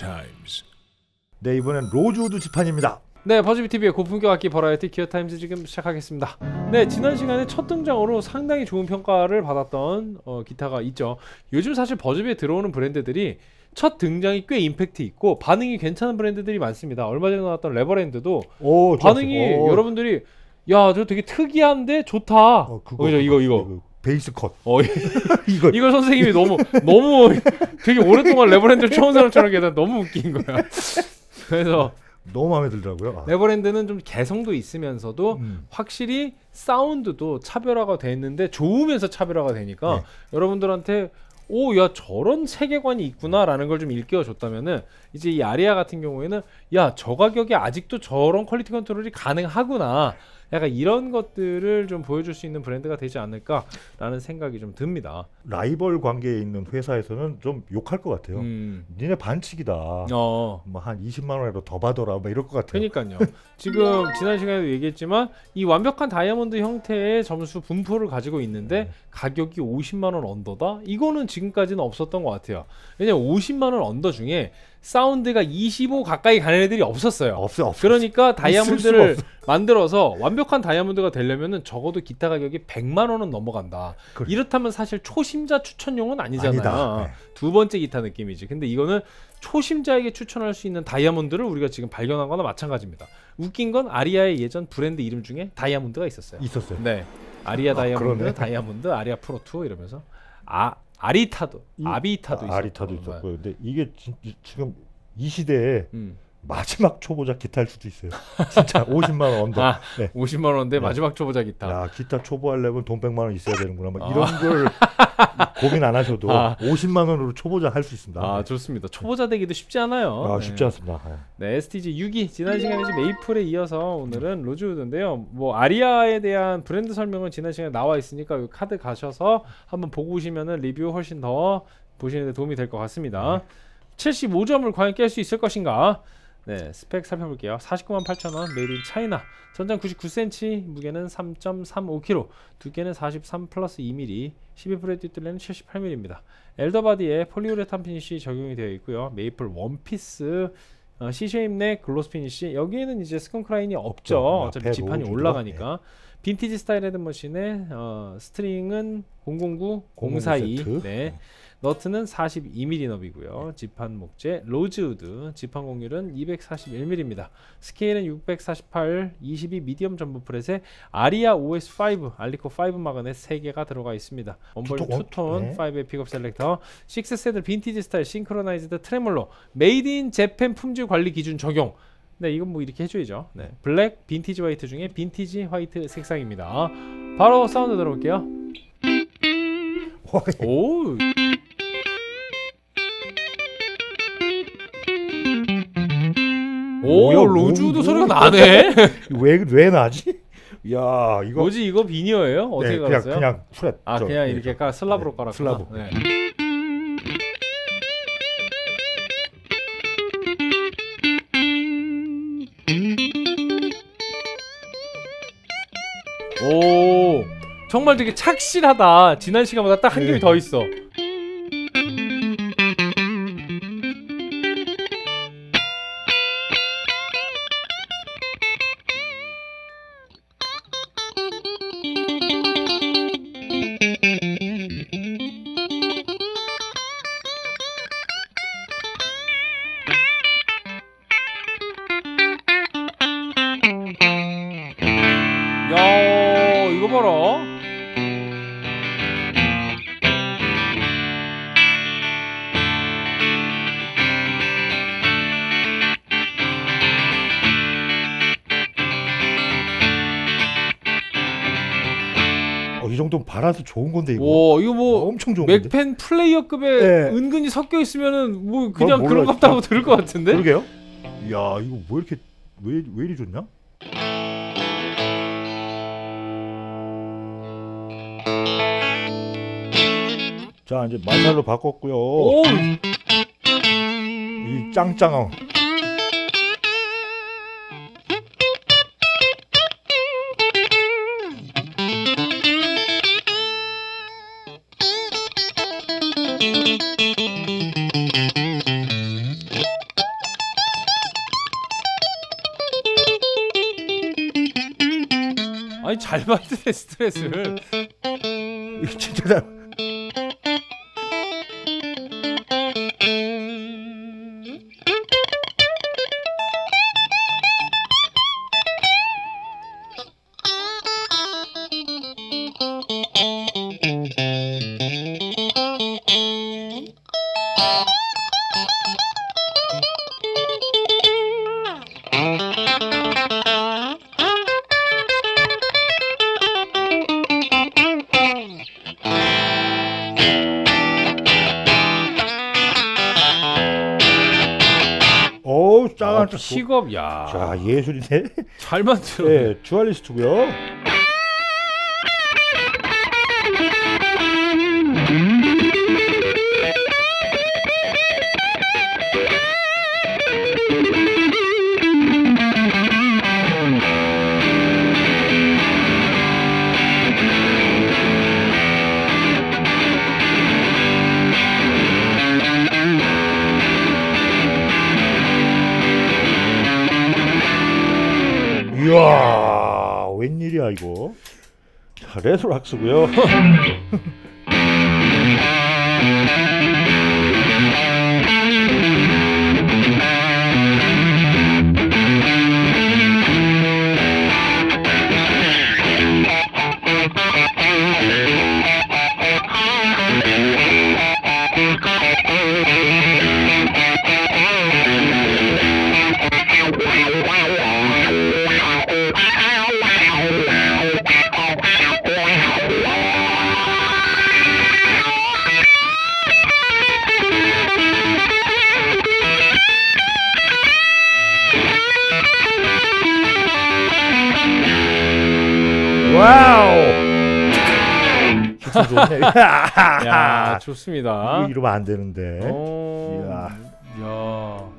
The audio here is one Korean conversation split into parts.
Times. 네, 이번엔 로즈우드 지판입니다. 네, 버즈비TV의 고품격 악기 버라이어티 기어타임즈 지금 시작하겠습니다. 네, 지난 시간에 첫 등장으로 상당히 좋은 평가를 받았던 기타가 있죠. 요즘 사실 버즈비에 들어오는 브랜드들이 첫 등장이 꽤 임팩트 있고 반응이 괜찮은 브랜드들이 많습니다. 얼마 전에 나왔던 레버랜드도 오, 반응이 오. 여러분들이 야, 저 되게 특이한데 좋다. 그죠, 이거. 베이스 컷. 이걸 선생님이 너무 되게 오랫동안 레버랜드를 처음 사람처럼 계단 너무 웃긴 거야. 그래서 너무 마음에 들더라고요. 레버랜드는 좀 개성도 있으면서도 확실히 사운드도 차별화가 돼 있는데 좋으면서 차별화가 되니까 네. 여러분들한테 오, 야, 저런 세계관이 있구나 라는 걸 좀 일깨워줬다면은 이제 이 아리아 같은 경우에는 야, 저 가격에 아직도 저런 퀄리티 컨트롤이 가능하구나 약간 이런 것들을 좀 보여줄 수 있는 브랜드가 되지 않을까 라는 생각이 좀 듭니다. 라이벌 관계에 있는 회사에서는 좀 욕할 것 같아요. 니네 반칙이다. 뭐 한 20만원이라도 더 받아라 뭐 이럴 것 같아요. 그러니까요. 지금 지난 시간에도 얘기했지만 이 완벽한 다이아몬드 형태의 점수 분포를 가지고 있는데 가격이 50만원 언더다? 이거는 지금까지는 없었던 것 같아요. 왜냐면 50만원 언더 중에 사운드가 25 가까이 가는 애들이 없었어요. 없어요. 그러니까 다이아몬드를 만들어서 완벽한 다이아몬드가 되려면은 적어도 기타 가격이 100만원은 넘어간다. 그래. 이렇다면 사실 초심자 추천용은 아니잖아요. 네. 두 번째 기타 느낌이지. 근데 이거는 초심자에게 추천할 수 있는 다이아몬드를 우리가 지금 발견한 거나 마찬가지입니다. 웃긴 건 아리아의 예전 브랜드 이름 중에 다이아몬드가 있었어요. 네, 아리아 다이아몬드, 다이아몬드, 아리아 프로 2 이러면서 아비타도 있었고. 아리타도 있었고요. 근데 이게 지금 이 시대에 마지막 초보자 기타일 수도 있어요. 진짜 50만원 언더. 아, 네. 50만원 언더에 네. 마지막 초보자 기타. 야, 기타 초보하려면 돈 100만원 있어야 되는구나. 막 이런 걸 고민 안 하셔도 50만원으로 초보자 할 수 있습니다. 아, 네. 좋습니다. 초보자 되기도 쉽지 않아요. 아, 쉽지 않습니다. 네, STG 62. 지난 시간에 메이플에 이어서 오늘은 로즈우드인데요. 뭐 아리아에 대한 브랜드 설명은 지난 시간에 나와 있으니까 여기 카드 가셔서 한번 보고 오시면은 리뷰 훨씬 더 보시는 데 도움이 될 것 같습니다. 75점을 과연 깰 수 있을 것인가? 네, 스펙 살펴볼게요. 49만 8천원, 메이드 인 차이나, 전장 99cm, 무게는 3.35kg, 두께는 43 플러스 2mm, 12프렛 뒷둘레는 78mm입니다 엘더바디에 폴리우레탄 피니쉬 적용이 되어 있고요. 메이플 원피스, C쉐입넥, 글로스 피니쉬. 여기에는 이제 스콘크라인이 없죠. 어차피 지판이 올라가니까. 네. 빈티지 스타일 헤드머신에 스트링은 009, 042. 네. 너트는 42mm 너비고요. 지판 목재 로즈우드, 지판 공률은 241mm입니다. 스케일은 648, 22 미디엄 전부 프렛에 아리아 OS5, 알리코 5 마그넷 3개가 들어가 있습니다. 원볼륨 투톤, 5의 픽업 셀렉터, 6세들 빈티지 스타일, 싱크로나이즈드 트레몰로, 메이드 인 재팬 품질 관리 기준 적용. 네, 이건 뭐 이렇게 해줘야죠. 네, 블랙, 빈티지 화이트 중에 빈티지 화이트 색상입니다. 바로 사운드 들어볼게요. 오. 오, 로즈우드 소리가 나네. 왜 나지? 야, 이거 뭐지? 이거 비니어예요? 어떻게 깔았어요? 그냥 프렛. 아, 그냥 이렇게 슬라브로 깔았구나. 슬라브. 네. 오, 정말 되게 착실하다. 지난 시간보다 딱 한 겹이 더 있어. 좀 발아서 좋은 건데 이거. 오, 이거 뭐 엄청 좋은 건데. 맥펜 플레이어급에 네. 은근히 섞여 있으면은 뭐 그냥 그런 것 같다고 들을 것 같은데. 그러게요. 야, 이거 뭐 이렇게 왜 이리 좋냐? 자, 이제 마샬로 바꿨고요. 오! 이 짱짱함. 아니 잘 받으네 스트레스를. 진짜 잘. 픽업, 야. 자, 예술인데. 잘 만들어. 네, 듀얼리스트고요. 이야, 웬일이야 이거. 자, 레소락스고요. 야, 좋습니다. 이러면 안 되는데. 이야. 이야.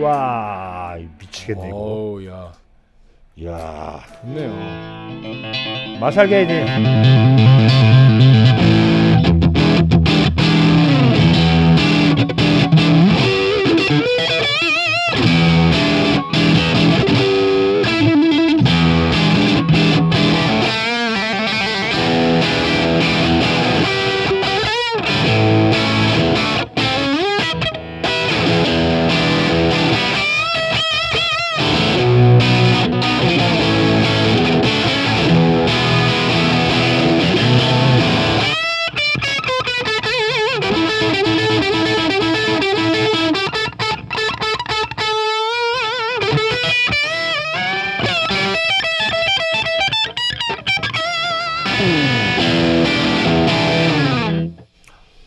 와, 미치겠네 이거. 오우, 야. 이야, 좋네요. 마살게이지.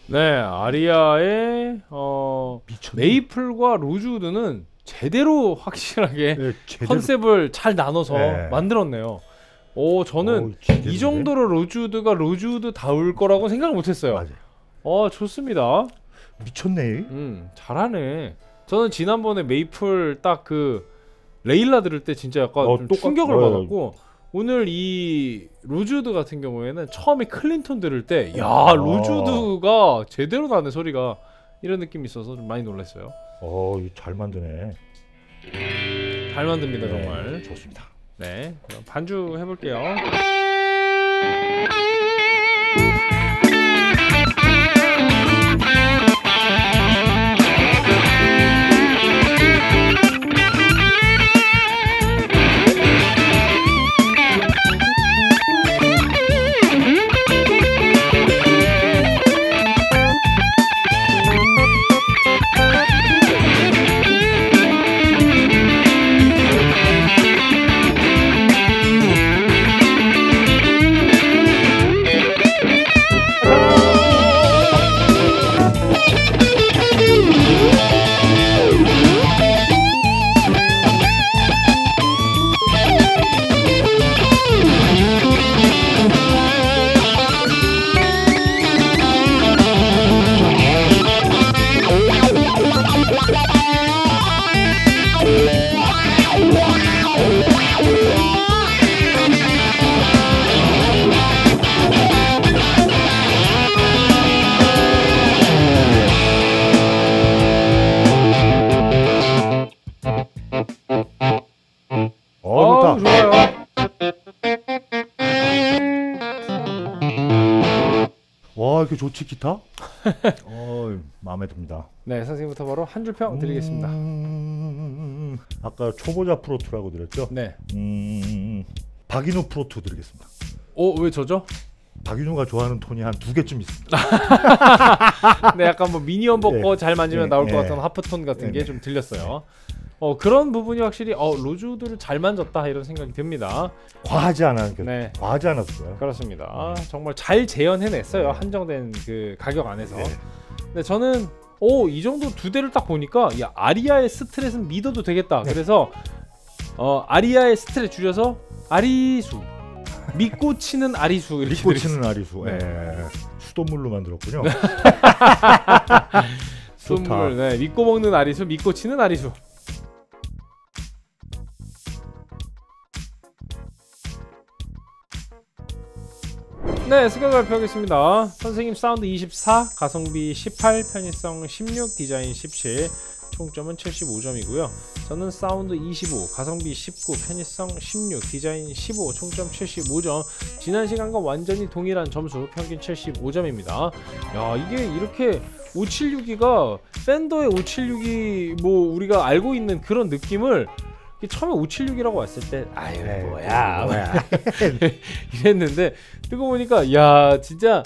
네, 아리아의 메이플과 로즈우드는 제대로 확실하게 네, 제대로. 컨셉을 잘 나눠서 네. 만들었네요. 오, 저는 이 정도로 로즈우드가 로즈우드다울 거라고 생각을 못했어요. 맞아요. 좋습니다. 미쳤네. 잘하네. 저는 지난번에 메이플 딱 그 레일라 들을 때 진짜 약간 좀 충격을 받았고, 오늘 이 로즈우드 같은 경우에는 처음에 클린턴 들을 때 야, 로즈우드가 제대로 나네 소리가, 이런 느낌이 있어서 좀 많이 놀랐어요. 잘 만드네. 잘 만듭니다. 네, 정말 좋습니다. 네, 그럼 반주 해볼게요. 좋아요. 와, 이렇게 좋지 기타? 마음에 듭니다. 네, 선생님부터 바로 한 줄 평 드리겠습니다. 아까 초보자 프로2라고 드렸죠? 네. 박인우 프로2 드리겠습니다. 오, 왜 저죠? 박인우가 좋아하는 톤이 한 2개쯤 있습니다. 네, 약간 뭐 미니언 벗고 잘 만지면 나올 것 같은 하프톤 같은 게 좀 들렸어요. 그런 부분이 확실히 로즈우드를 잘 만졌다 이런 생각이 듭니다. 과하지 않았어요. 네. 과하지 않았어요. 그렇습니다. 정말 잘 재현해냈어요. 한정된 그 가격 안에서. 근데 저는 이 정도 두 대를 딱 보니까 야, 아리아의 스트렛은 믿어도 되겠다. 그래서 아리아의 스트렛 줄여서 아리수. 믿고 치는 아리수 이렇게 믿고 치는 아리수. 네. 수돗물로 만들었군요. 수돗물. 네. 믿고 먹는 아리수, 믿고 치는 아리수. 네, 스케일 발표하겠습니다. 선생님 사운드 24, 가성비 18, 편의성 16, 디자인 17, 총점은 75점이고요. 저는 사운드 25, 가성비 19, 편의성 16, 디자인 15, 총점 75점. 지난 시간과 완전히 동일한 점수, 평균 75점입니다. 야, 이게 이렇게 576이가 팬더의 576이 뭐 우리가 알고 있는 그런 느낌을 처음에 576이라고 왔을 때 아유 뭐야 이랬는데 뜨고 보니까 야 진짜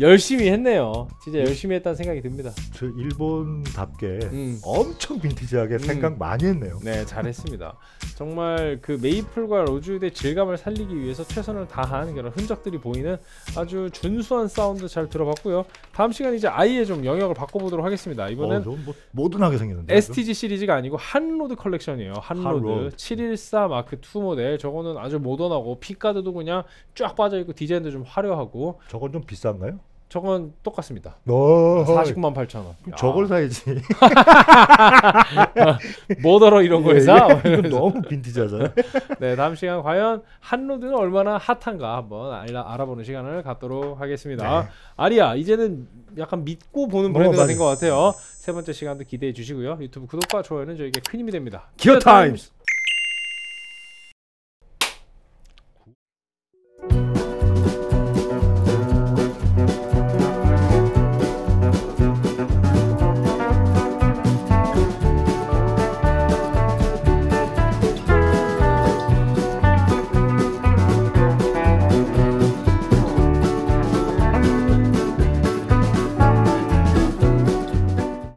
열심히 했네요. 진짜 열심히 했다는 생각이 듭니다. 저 일본답게 엄청 빈티지하게 생각 많이 했네요. 네, 잘했습니다. 정말 그 메이플과 로즈우드의 질감을 살리기 위해서 최선을 다한 그런 흔적들이 보이는 아주 준수한 사운드 잘 들어봤고요. 다음 시간 이제 아예 좀 영역을 바꿔보도록 하겠습니다. 이번엔 뭐 모던하게 생겼는데 STG 시리즈가 아니고 핫로드 컬렉션이에요. 핫로드 714 마크 2 모델. 저거는 아주 모던하고 핏가드도 그냥 쫙 빠져있고 디자인도 좀 화려하고. 저건 좀 비싼가요? 저건 똑같습니다. 498,000원. 저걸 사야지. 뭐더러 이런 거에 사? 너무 빈티지하잖아요. 네, 다음 시간 과연 핫로드는 얼마나 핫한가 한번 알아보는 시간을 갖도록 하겠습니다. 네. 아리아 이제는 약간 믿고 보는 브랜드가 된 것 같아요. 세 번째 시간도 기대해 주시고요. 유튜브 구독과 좋아요는 저에게 큰 힘이 됩니다. 기어 타임스.